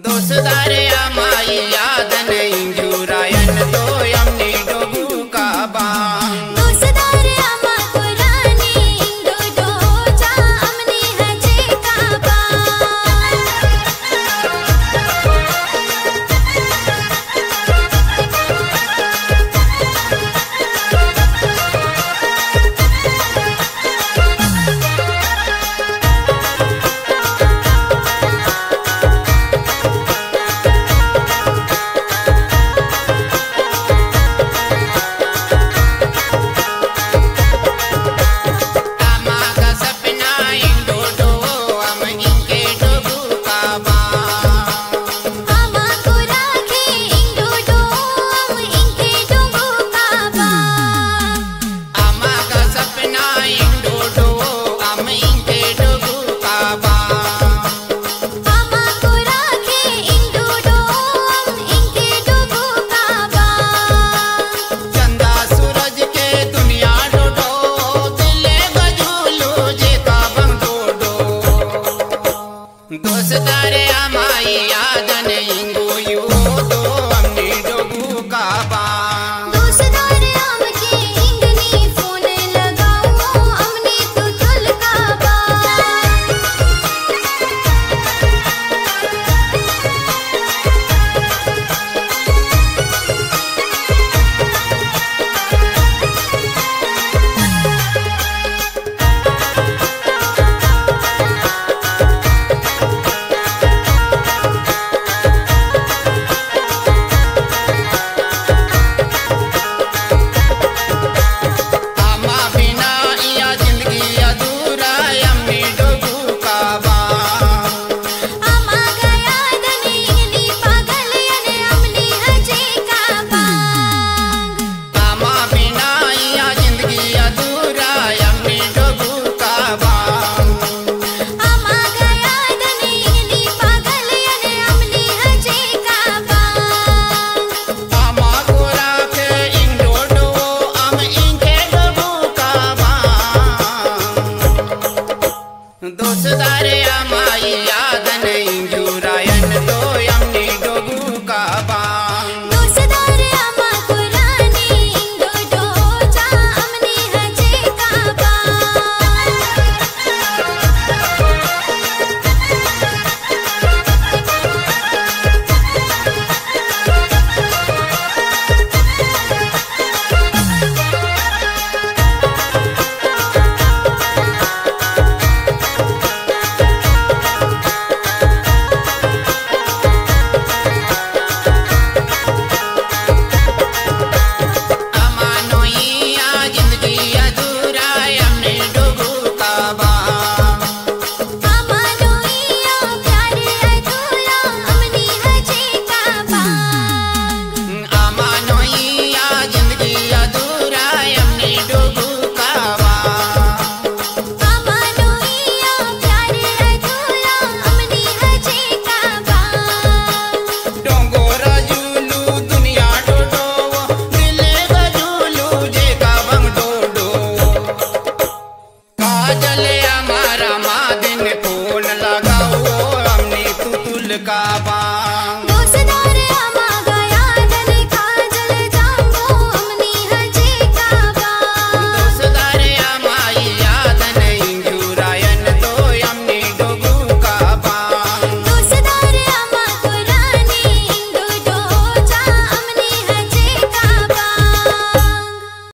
दोस्तदार आमाई यादन इंग जूरयान दो हमने डोगू का बाम। दोस्तदार आमा कुरानी दो दो जा हमने हजे का दोस्तदार आमाई यादन इंग जूरयान दो हमने डोगू का बा। दोस्तदार आम के इंग नी फोन लगाओ हमने तो चल का बा। दोस्तदार आमाई यादन इंग जूरयान दो हमने डोगू का बा। दोस्तदार आमा कुरानी दो दो जा हमने हजे का बा। का